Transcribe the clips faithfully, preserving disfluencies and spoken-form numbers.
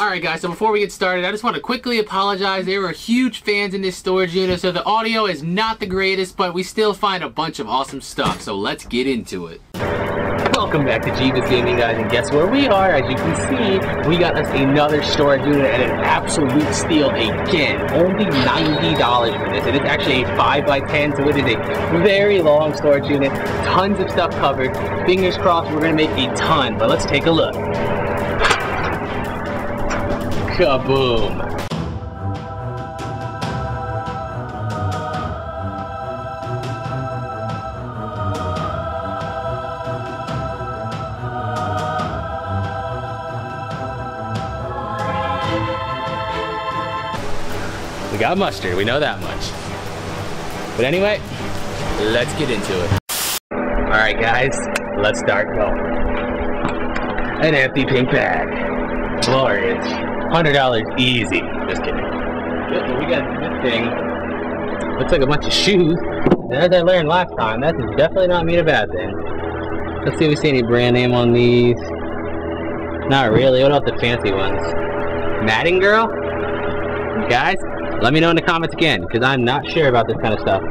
Alright guys, so before we get started, I just want to quickly apologize. There were huge fans in this storage unit, so the audio is not the greatest, but we still find a bunch of awesome stuff, so let's get into it. Welcome back to Jeebus Gaming, guys, and guess where we are? As you can see, we got us another storage unit at an absolute steal again. Only ninety dollars for this, and it's actually a five by ten, so it is a very long storage unit. Tons of stuff covered. Fingers crossed we're going to make a ton, but let's take a look. Kaboom. We got mustard, we know that much. But anyway, let's get into it. All right guys, let's start going. An empty pink bag, glorious. one hundred dollars easy, just kidding. We got this thing, looks like a bunch of shoes. And as I learned last time, that does definitely not mean a bad thing. Let's see if we see any brand name on these. Not really, what about the fancy ones? Madden Girl? Guys? Let me know in the comments again, because I'm not sure about this kind of stuff.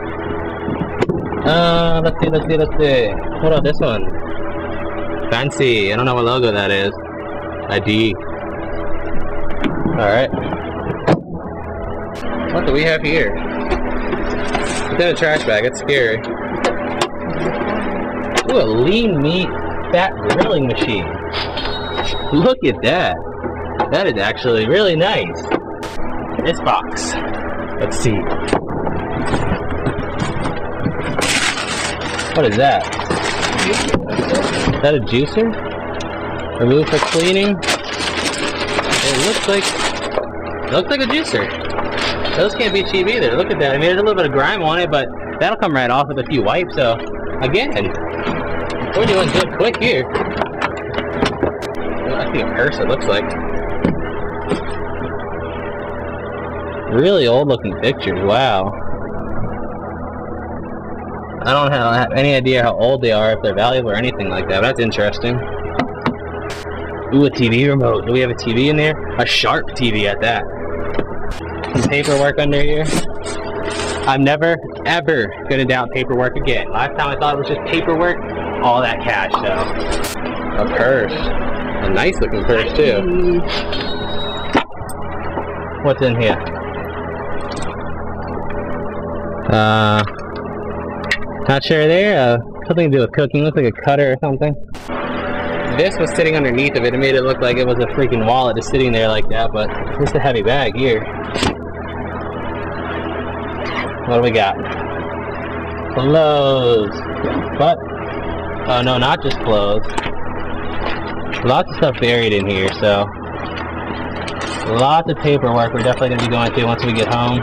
Uh, let's see, let's see, let's see. What about this one? Fancy. I don't know what logo that is. I D. Alright. What do we have here? It's in a trash bag. It's scary. Ooh, a lean meat fat grilling machine. Look at that. That is actually really nice. This box. Let's see. What is that? Is that a juicer? Remove for cleaning. It looks like it looks like a juicer. Those can't be cheap either. Look at that. I mean, there's a little bit of grime on it, but that'll come right off with a few wipes. So again, we're doing good quick here. I see a purse. It looks like. Really old-looking pictures. Wow. I don't have, have any idea how old they are, if they're valuable or anything like that. But that's interesting. Ooh, a T V remote. Do we have a T V in there? A Sharp T V at that. Some paperwork under here. I'm never, ever gonna doubt paperwork again. Last time I thought it was just paperwork. All that cash, though. A purse. A nice-looking purse too. What's in here? Uh, not sure there, uh, something to do with cooking, looks like a cutter or something. This was sitting underneath of it, it made it look like it was a freaking wallet just sitting there like that, but it's a heavy bag here. What do we got? Clothes. But, oh no, not just clothes. Lots of stuff buried in here, so. Lots of paperwork we're definitely going to be going through once we get home.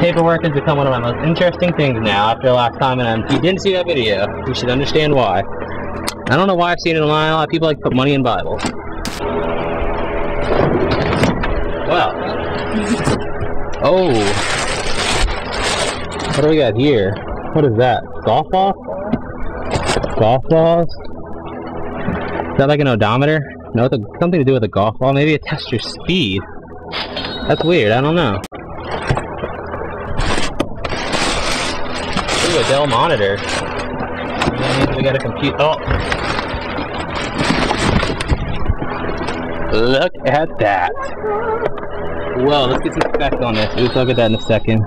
Paperwork has become one of my most interesting things now after last time, and if you didn't see that video, you should understand why. I don't know why I've seen it in a while. A lot of people like to put money in Bibles. Well. Oh. What do we got here? What is that? Golf balls? Golf balls? Is that like an odometer? No, it's a, something to do with a golf ball. Maybe it tests your speed. That's weird. I don't know. Ooh, a Dell monitor. We got a computer. Oh! Look at that! Whoa, let's get some specs on this. Oops, I'll get that in a second.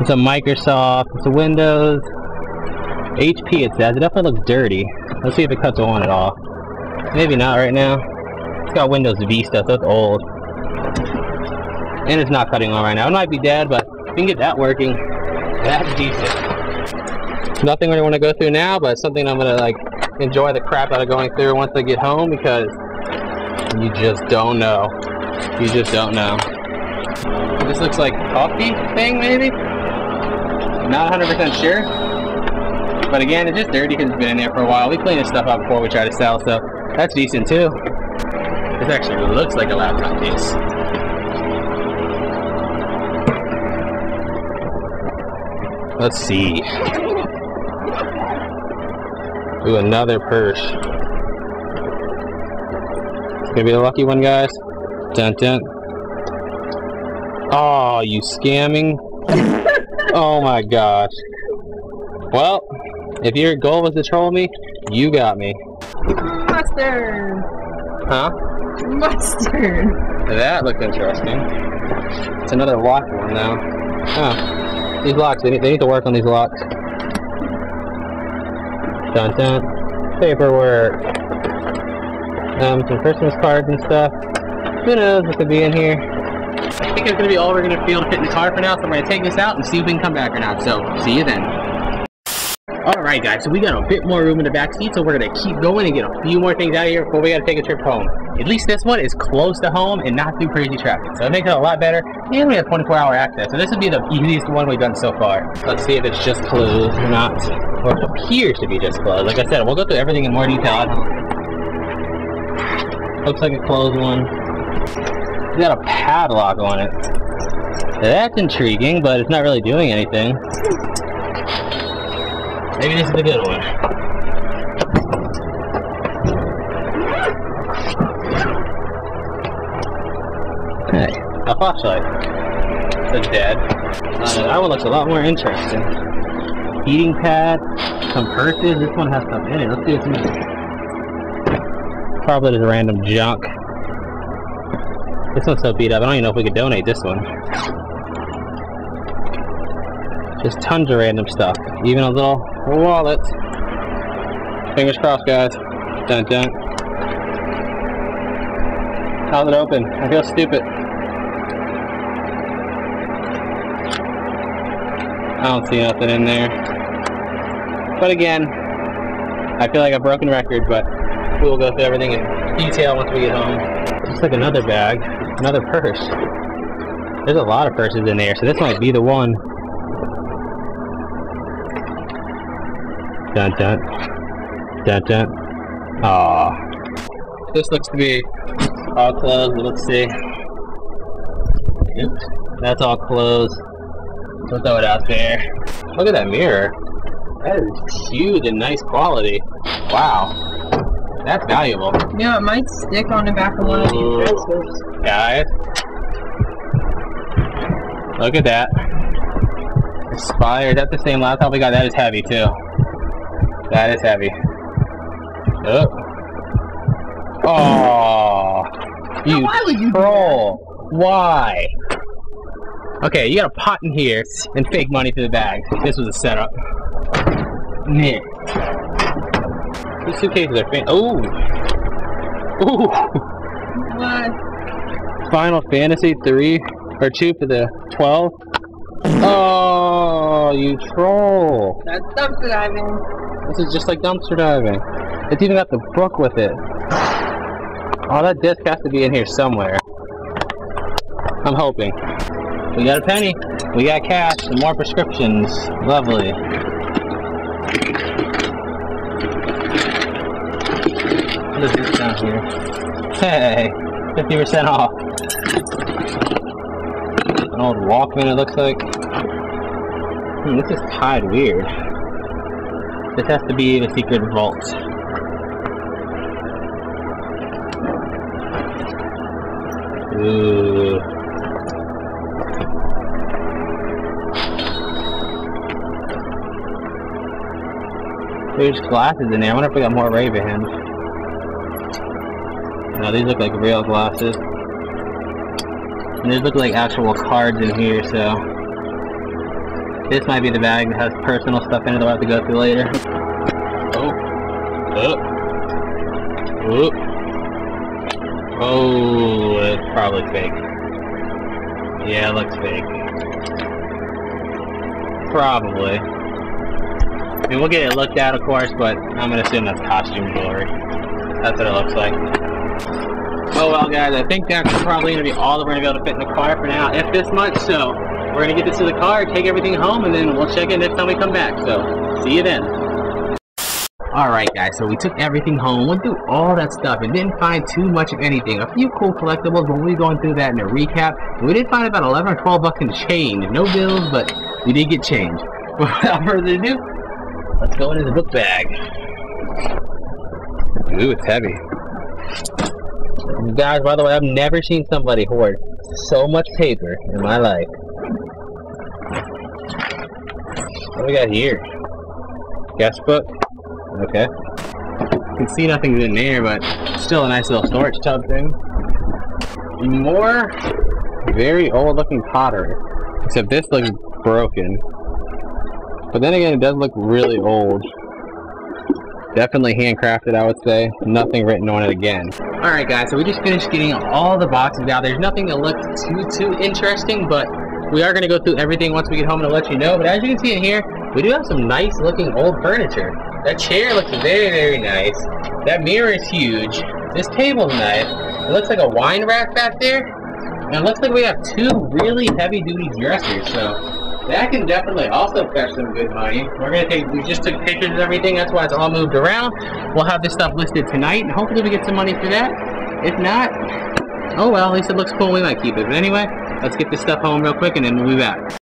It's a Microsoft, it's a Windows, H P it says. It definitely looks dirty. Let's see if it cuts on and off. Maybe not right now. It's got Windows Vista, so it's old. And it's not cutting on right now. It might be dead, but if you can get that working, that's decent. Nothing I really want to go through now, but something I'm going to like enjoy the crap out of going through once I get home, because you just don't know. You just don't know. This looks like coffee thing, maybe? Not one hundred percent sure. But again, it's just dirty because it's been in there for a while. We clean this stuff up before we try to sell, so that's decent too. This actually looks like a laptop case. Let's see. Ooh, another purse. Gonna be the lucky one, guys. Dun dun. Oh, you scamming. Oh my gosh. Well, if your goal was to troll me, you got me. Mustard. Huh? Mustard. That looked interesting. It's another locked one now. Huh. These locks, they need, they need to work on these locks. Dun dun. Paperwork. Um, some Christmas cards and stuff. Who knows what could be in here? I think it's going to be all we're going to be able to fit in the car for now, so we're going to take this out and see if we can come back or not. So, see you then. Alright guys, so we got a bit more room in the back seat, so we're going to keep going and get a few more things out of here before we got to take a trip home. At least this one is close to home and not through crazy traffic, so it makes it a lot better, and we have twenty-four hour access, so this would be the easiest one we've done so far. Let's see if it's just closed or not, or it appears to be just closed. Like I said, we'll go through everything in more detail. Looks like a closed one. It's got a padlock on it. That's intriguing, but it's not really doing anything. Maybe this is a good one. Hey, a flashlight. It's dead. Uh, that one looks a lot more interesting. Heating pad, some purses. This one has something in it. Let's see what's in it. Probably just random junk. This one's so beat up. I don't even know if we could donate this one. Just tons of random stuff. Even a little wallet. Fingers crossed, guys. Dun dun. How's it open? I feel stupid. I don't see nothing in there. But again, I feel like a broken record, but we'll go through everything in detail once we get home. Looks like another bag, another purse. There's a lot of purses in there, so this might be the one. Dun dun. Dun dun. Aww. This looks to be all closed, but let's see. Oops. That's all closed. We'll throw it out there. Look at that mirror. That is huge and nice quality. Wow. That's valuable. Yeah, it might stick on the back of one of these dresses. Guys. Look at that. Inspired. That's the same laptop we got. That is heavy, too. That is heavy. Oh. Oh. You, why would you troll? Why? Okay, you got a pot in here and fake money through the bag. This was a setup. Nick. These suitcases are fan- Ooh. Ooh. What? Final Fantasy three or two for the twelve. Oh, you troll. That's dumpster diving. This is just like dumpster diving. It's even got the book with it. Oh, that disc has to be in here somewhere. I'm hoping. We got a penny. We got cash and more prescriptions. Lovely. What is this down here? Hey, fifty percent off. An old Walkman, it looks like. Hmm, this is tied weird. This has to be the secret vault. Ooh. There's glasses in there. I wonder if we got more Ray-Bans. No, these look like real glasses. And these look like actual cards in here, so... This might be the bag that has personal stuff in it that we'll have to go through later. Oh. Oh. Oh. Oh, it's probably fake. Yeah, it looks fake. Probably. I mean, we'll get it looked at, of course, but I'm going to assume that's costume jewelry. That's what it looks like. Oh well, guys, I think that's probably going to be all that we're going to be able to fit in the car for now, if this much, so we're going to get this to the car, take everything home, and then we'll check in next time we come back, so see you then. Alright guys, so we took everything home, went through all that stuff, and didn't find too much of anything. A few cool collectibles, but we'll be going through that in a recap. We did find about eleven or twelve bucks in change. No bills, but we did get change. Without further ado, let's go into the book bag. Ooh, it's heavy. Guys, by the way, I've never seen somebody hoard so much paper in my life. What do we got here? Guestbook? Okay. You can see nothing's in there, but still a nice little storage tub thing. More very old-looking pottery. Except this looks broken. But then again, it does look really old. Definitely handcrafted, I would say. Nothing written on it again. Alright guys, so we just finished getting all the boxes out. There's nothing that looked too, too interesting, but we are going to go through everything once we get home and let you know. But as you can see in here, we do have some nice looking old furniture. That chair looks very, very nice. That mirror is huge. This table's nice. It looks like a wine rack back there. And it looks like we have two really heavy duty dressers, so that can definitely also fetch some good money. We're gonna take, we just took pictures of everything, that's why it's all moved around. We'll have this stuff listed tonight, and hopefully we get some money for that. If not, oh well, at least it looks cool, we might keep it. But anyway, let's get this stuff home real quick, and then we'll be back.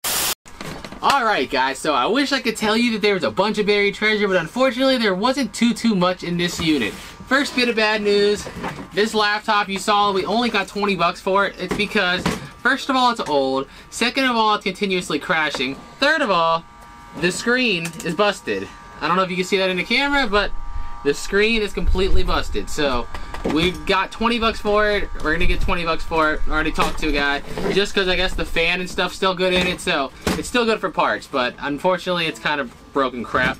Alright guys, so I wish I could tell you that there was a bunch of buried treasure, but unfortunately there wasn't too, too much in this unit. First bit of bad news, this laptop you saw, we only got twenty bucks for it. It's because, first of all, it's old. Second of all, it's continuously crashing. Third of all, the screen is busted. I don't know if you can see that in the camera, but the screen is completely busted. So we got twenty bucks for it. We're gonna get twenty bucks for it. I already talked to a guy. Just cause I guess the fan and stuff's still good in it, so it's still good for parts, but unfortunately it's kind of broken crap.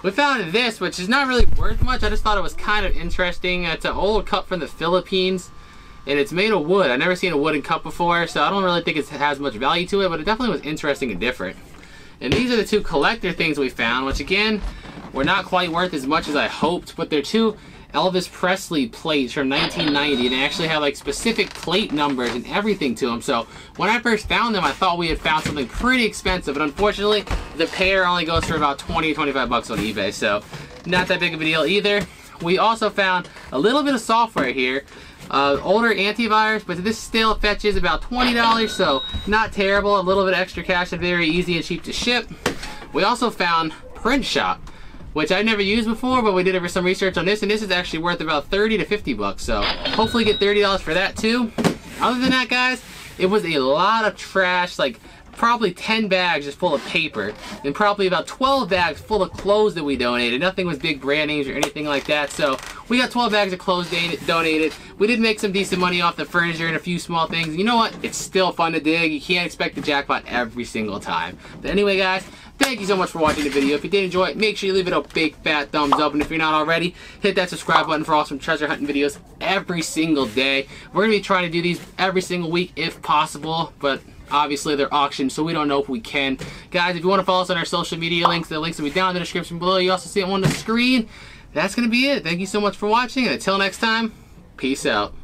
We found this, which is not really worth much. I just thought it was kind of interesting. It's an old cup from the Philippines, and it's made of wood. I've never seen a wooden cup before, so I don't really think it has much value to it, but it definitely was interesting and different. And these are the two collector things we found, which again, were not quite worth as much as I hoped, but they're two Elvis Presley plates from nineteen ninety, and they actually have like specific plate numbers and everything to them. So when I first found them, I thought we had found something pretty expensive, but unfortunately the pair only goes for about twenty, twenty-five bucks on eBay, so not that big of a deal either. We also found a little bit of software here, uh, older antivirus, but this still fetches about twenty dollars, so not terrible. A little bit of extra cash and very easy and cheap to ship. We also found Print Shop, which I've never used before, but we did some research on this, and this is actually worth about thirty to fifty bucks, so hopefully get thirty dollars for that too. Other than that, guys, it was a lot of trash, like probably ten bags just full of paper, and probably about twelve bags full of clothes that we donated. Nothing was big brand names or anything like that, so we got twelve bags of clothes donated. We did make some decent money off the furniture and a few small things. You know what? It's still fun to dig. You can't expect the jackpot every single time. But anyway, guys, thank you so much for watching the video. If you did enjoy it, make sure you leave it a big fat thumbs up. And if you're not already, hit that subscribe button for awesome treasure hunting videos every single day. We're going to be trying to do these every single week if possible, but obviously they're auctioned, so we don't know if we can. Guys, if you want to follow us on our social media links, the links will be down in the description below. You also see it on the screen. That's going to be it. Thank you so much for watching, and until next time, peace out.